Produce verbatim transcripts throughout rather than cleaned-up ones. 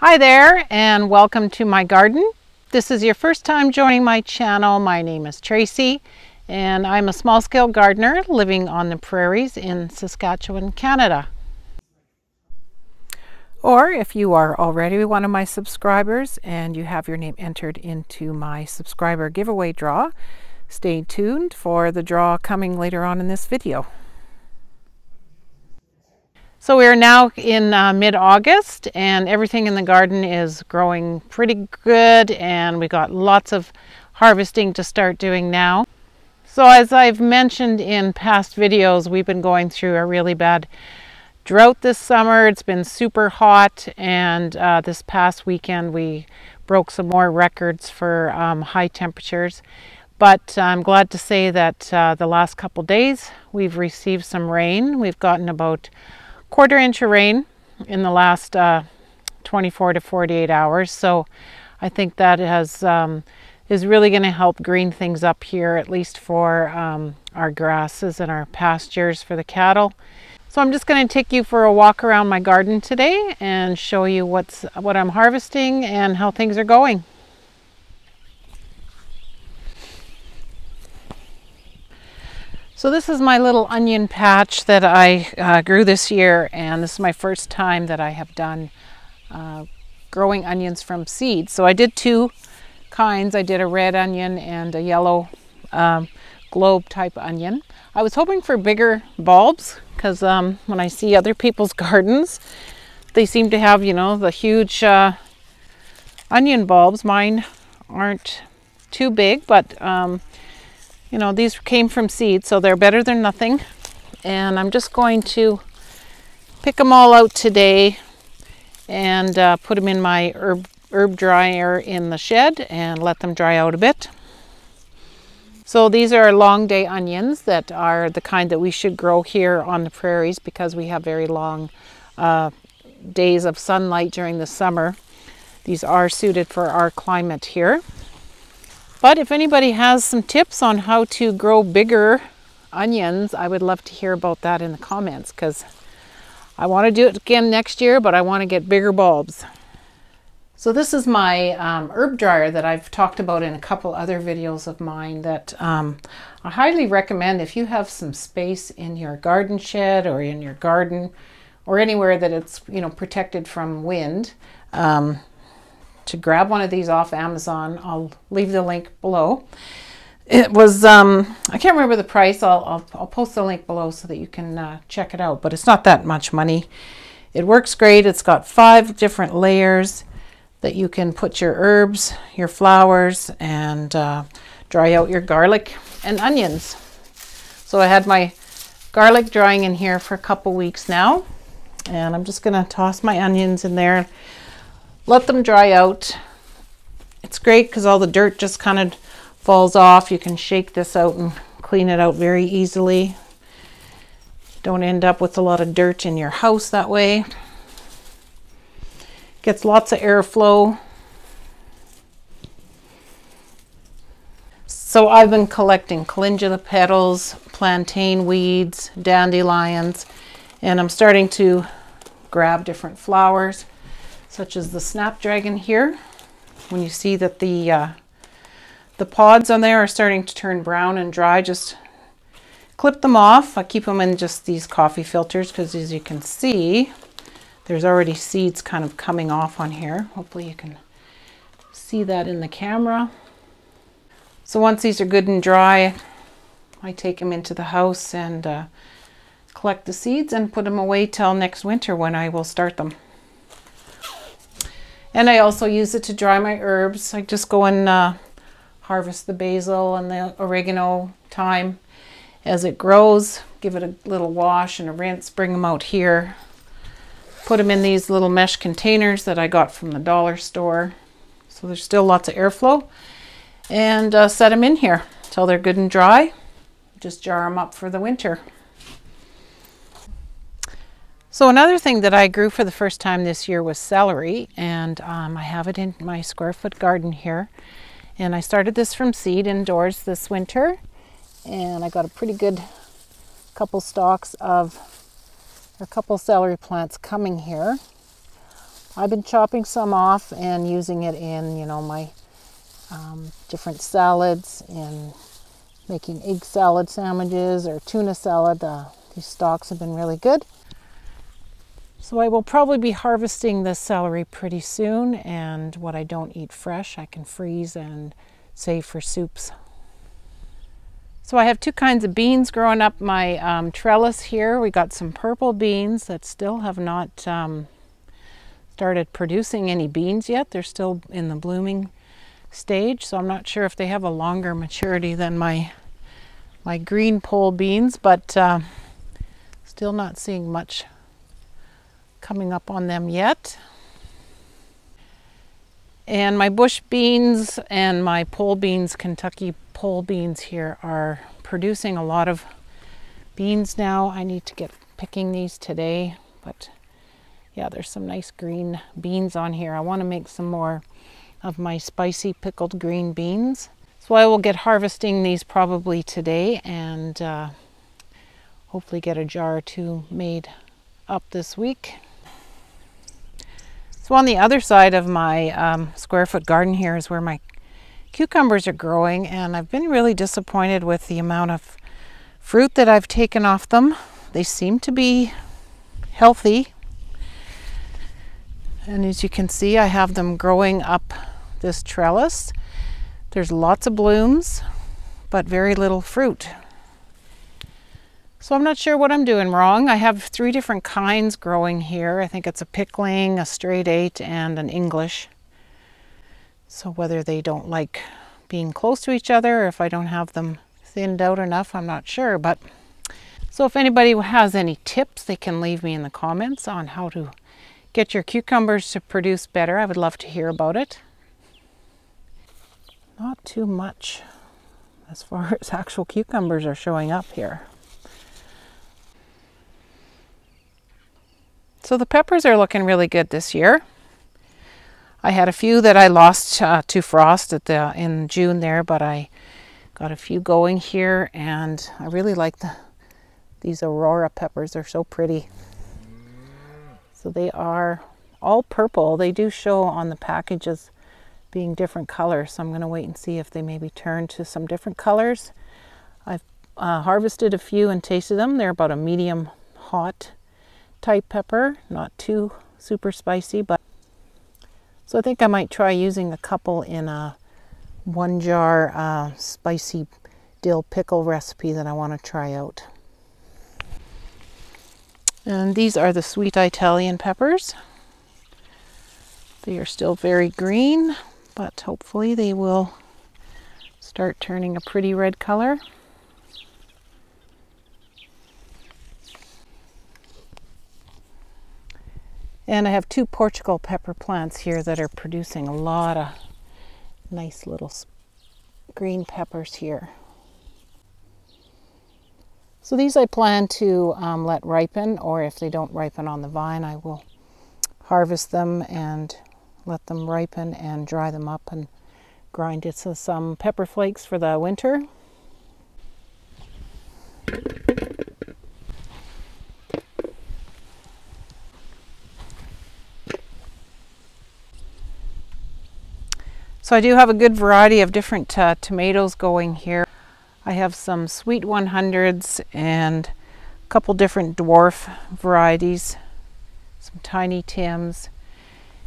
Hi there and welcome to my garden. This is your first time joining my channel. My name is Tracy and I'm a small-scale gardener living on the prairies in Saskatchewan, Canada. Or if you are already one of my subscribers and you have your name entered into my subscriber giveaway draw, stay tuned for the draw coming later on in this video. So we are now in uh, mid-August and everything in the garden is growing pretty good and we got lots of harvesting to start doing now. So as I've mentioned in past videos, we've been going through a really bad drought this summer. It's been super hot and uh, this past weekend we broke some more records for um, high temperatures. But I'm glad to say that uh, the last couple days we've received some rain. We've gotten about quarter inch of rain in the last uh, twenty-four to forty-eight hours, so I think that has um, is really going to help green things up here, at least for um, our grasses and our pastures for the cattle. So I'm just going to take you for a walk around my garden today and show you what's what I'm harvesting and how things are going. So this is my little onion patch that I uh, grew this year, and this is my first time that I have done uh, growing onions from seed. So I did two kinds. I did a red onion and a yellow um, globe type onion. I was hoping for bigger bulbs because um, when I see other people's gardens, they seem to have, you know, the huge uh, onion bulbs. Mine aren't too big, but um, you know, these came from seed, so they're better than nothing. And I'm just going to pick them all out today and uh, put them in my herb, herb dryer in the shed and let them dry out a bit. So these are long day onions that are the kind that we should grow here on the prairies because we have very long uh, days of sunlight during the summer. These are suited for our climate here. But if anybody has some tips on how to grow bigger onions, I would love to hear about that in the comments because I want to do it again next year, but I want to get bigger bulbs. So this is my um, herb dryer that I've talked about in a couple other videos of mine that um, I highly recommend if you have some space in your garden shed or in your garden or anywhere that it's, you know, protected from wind. Um, to grab one of these off Amazon. I'll leave the link below. It was, um, I can't remember the price. I'll, I'll, I'll post the link below so that you can uh, check it out, but it's not that much money. It works great. It's got five different layers that you can put your herbs, your flowers, and uh, dry out your garlic and onions. So I had my garlic drying in here for a couple weeks now, and I'm just gonna toss my onions in there. Let them dry out. It's great because all the dirt just kind of falls off. You can shake this out and clean it out very easily. Don't end up with a lot of dirt in your house that way. Gets lots of airflow. So I've been collecting calendula petals, plantain weeds, dandelions, and I'm starting to grab different flowers, such as the snapdragon here. When you see that the uh, the pods on there are starting to turn brown and dry, just clip them off. I keep them in just these coffee filters because, as you can see, there's already seeds kind of coming off on here. Hopefully you can see that in the camera. So once these are good and dry, I take them into the house and uh, collect the seeds and put them away till next winter when I will start them. And I also use it to dry my herbs. I just go and uh, harvest the basil and the oregano, thyme as it grows. Give it a little wash and a rinse. Bring them out here. Put them in these little mesh containers that I got from the dollar store. So there's still lots of airflow. And uh, set them in here until they're good and dry. Just jar them up for the winter. So another thing that I grew for the first time this year was celery, and um, I have it in my square foot garden here. And I started this from seed indoors this winter, and I got a pretty good couple stalks of a couple celery plants coming here. I've been chopping some off and using it in, you know, my um, different salads, and making egg salad sandwiches or tuna salad. Uh, these stalks have been really good. So I will probably be harvesting this celery pretty soon, and what I don't eat fresh, I can freeze and save for soups. So I have two kinds of beans growing up my um, trellis here. We got some purple beans that still have not um, started producing any beans yet. They're still in the blooming stage, so I'm not sure if they have a longer maturity than my, my green pole beans, but uh, still not seeing much coming up on them yet. And my bush beans and my pole beans, Kentucky pole beans here, are producing a lot of beans now. I need to get picking these today, but yeah, there's some nice green beans on here. I want to make some more of my spicy pickled green beans. So I will get harvesting these probably today, and uh, hopefully get a jar or two made up this week. So on the other side of my um, square foot garden here is where my cucumbers are growing, and I've been really disappointed with the amount of fruit that I've taken off them. They seem to be healthy, and as you can see, I have them growing up this trellis. There's lots of blooms, but very little fruit. So I'm not sure what I'm doing wrong. I have three different kinds growing here. I think it's a pickling, a straight eight, and an English. So whether they don't like being close to each other, or if I don't have them thinned out enough, I'm not sure. But so if anybody has any tips, they can leave me in the comments on how to get your cucumbers to produce better. I would love to hear about it. Not too much as far as actual cucumbers are showing up here. So the peppers are looking really good this year. I had a few that I lost uh, to frost at the in June there, but I got a few going here, and I really like the these Aurora peppers. They're so pretty. So they are all purple. They do show on the packages being different colors, so I'm going to wait and see if they maybe turn to some different colors. I've uh, harvested a few and tasted them. They're about a medium hot type pepper, not too super spicy, but so I think I might try using a couple in a one jar uh, spicy dill pickle recipe that I want to try out. And these are the sweet Italian peppers. They are still very green, but hopefully they will start turning a pretty red color. And I have two Portugal pepper plants here that are producing a lot of nice little green peppers here. So these I plan to um, let ripen, or if they don't ripen on the vine, I will harvest them and let them ripen and dry them up and grind into some pepper flakes for the winter. So I do have a good variety of different uh, tomatoes going here. I have some Sweet one hundreds and a couple different dwarf varieties, some Tiny Tims.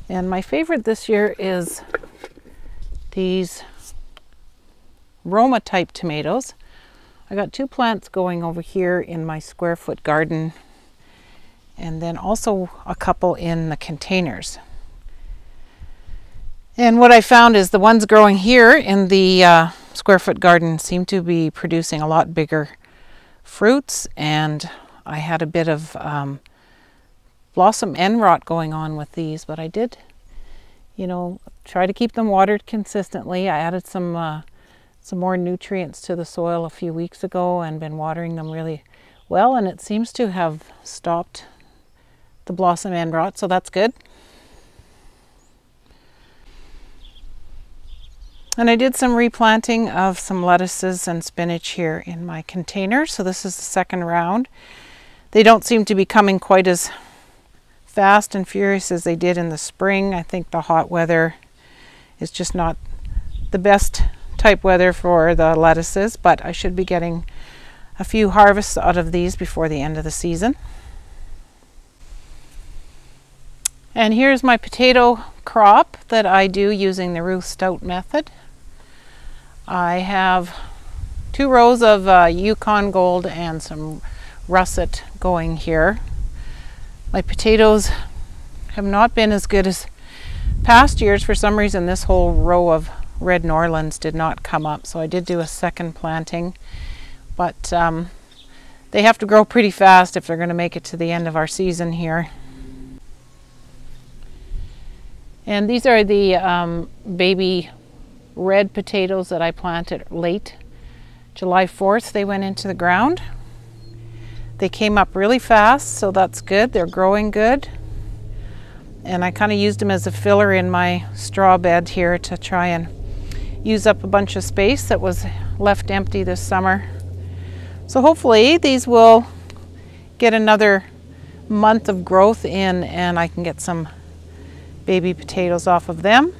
And my favorite this year is these Roma type tomatoes. I got two plants going over here in my square foot garden, and then also a couple in the containers. And what I found is the ones growing here in the uh, square foot garden seem to be producing a lot bigger fruits, and I had a bit of um, blossom end rot going on with these, but I did, you know, try to keep them watered consistently. I added some, uh, some more nutrients to the soil a few weeks ago and been watering them really well, and it seems to have stopped the blossom end rot, so that's good. And I did some replanting of some lettuces and spinach here in my container. So this is the second round. They don't seem to be coming quite as fast and furious as they did in the spring. I think the hot weather is just not the best type weather for the lettuces, but I should be getting a few harvests out of these before the end of the season. And here's my potato crop that I do using the Ruth Stout method. I have two rows of uh, Yukon Gold and some Russet going here. My potatoes have not been as good as past years. For some reason, this whole row of Red Norlands did not come up, so I did do a second planting, but um, they have to grow pretty fast if they're going to make it to the end of our season here. And these are the um, baby red potatoes that I planted late July fourth. They went into the ground. They came up really fast, so that's good. They're growing good. And I kind of used them as a filler in my straw bed here to try and use up a bunch of space that was left empty this summer. So hopefully these will get another month of growth in and I can get some baby potatoes off of them.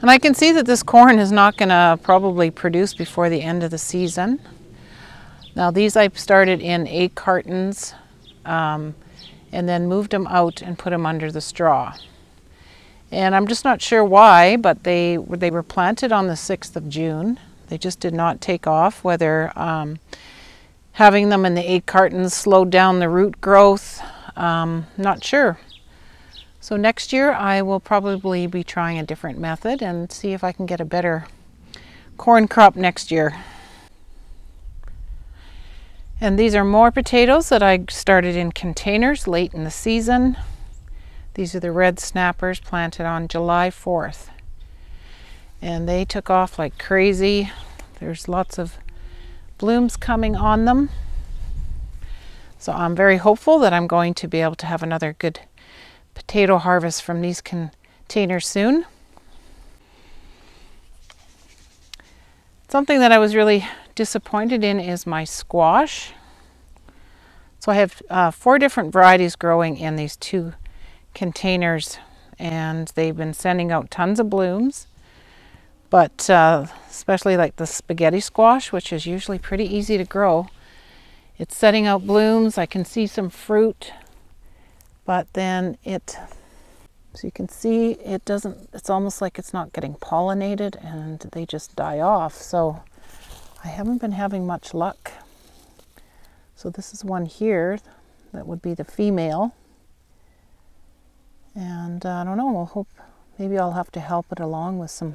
And I can see that this corn is not going to probably produce before the end of the season. Now these I started in eight cartons um, and then moved them out and put them under the straw. And I'm just not sure why, but they, they were planted on the sixth of June. They just did not take off, whether um, having them in the eight cartons slowed down the root growth. Um, not sure. So next year I will probably be trying a different method and see if I can get a better corn crop next year. And these are more potatoes that I started in containers late in the season. These are the Red Snappers planted on July fourth. And they took off like crazy. There's lots of blooms coming on them. So I'm very hopeful that I'm going to be able to have another good potato harvest from these containers soon. Something that I was really disappointed in is my squash. So I have uh, four different varieties growing in these two containers and they've been sending out tons of blooms, but uh, especially like the spaghetti squash, which is usually pretty easy to grow. It's setting out blooms. I can see some fruit. But then it, so you can see it doesn't, it's almost like it's not getting pollinated and they just die off. So I haven't been having much luck. So this is one here that would be the female. And uh, I don't know, we'll hope, maybe I'll have to help it along with some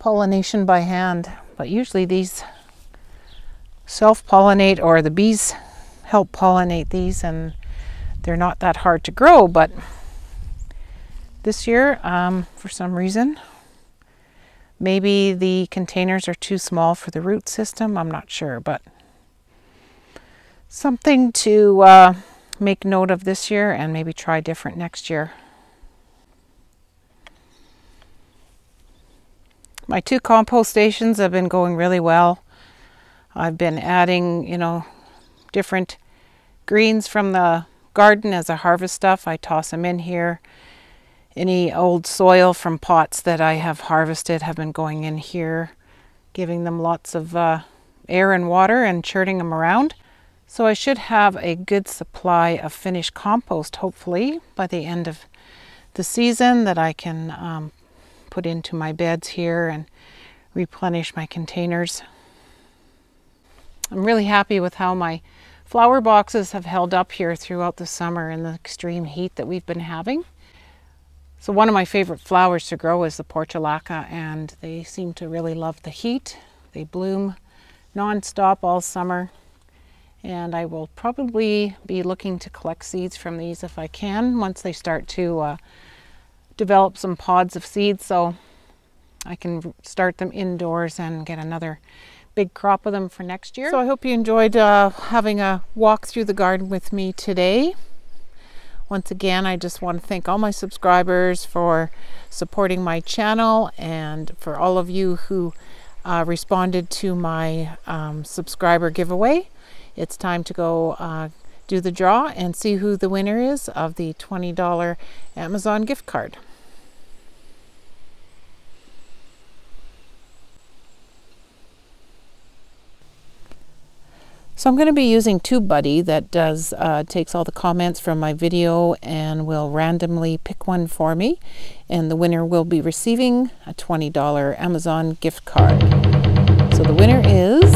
pollination by hand. But usually these self-pollinate, or the bees help pollinate these, and they're not that hard to grow, but this year, um, for some reason, maybe the containers are too small for the root system. I'm not sure, but something to uh, make note of this year and maybe try different next year. My two compost stations have been going really well. I've been adding, you know, different greens from the garden as a harvest stuff. I toss them in here. Any old soil from pots that I have harvested have been going in here, giving them lots of uh, air and water and churning them around. So I should have a good supply of finished compost, hopefully, by the end of the season that I can um, put into my beds here and replenish my containers. I'm really happy with how my flower boxes have held up here throughout the summer in the extreme heat that we've been having. So one of my favorite flowers to grow is the portulaca, and they seem to really love the heat. They bloom non-stop all summer, and I will probably be looking to collect seeds from these if I can once they start to uh, develop some pods of seeds, so I can start them indoors and get another big crop of them for next year. So I hope you enjoyed uh, having a walk through the garden with me today. Once again, I just want to thank all my subscribers for supporting my channel, and for all of you who uh, responded to my um, subscriber giveaway. It's time to go uh, do the draw and see who the winner is of the twenty dollar Amazon gift card. So I'm going to be using TubeBuddy that does uh, takes all the comments from my video and will randomly pick one for me, and the winner will be receiving a twenty dollar Amazon gift card. So the winner is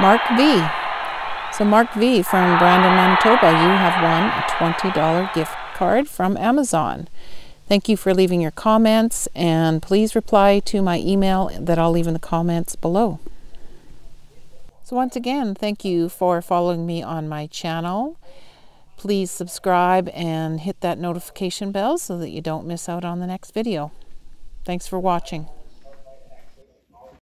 Mark V. So Mark V from Brandon, Manitoba, you have won a twenty dollar gift card from Amazon. Thank you for leaving your comments, and please reply to my email that I'll leave in the comments below. So once again, thank you for following me on my channel. Please subscribe and hit that notification bell so that you don't miss out on the next video. Thanks for watching.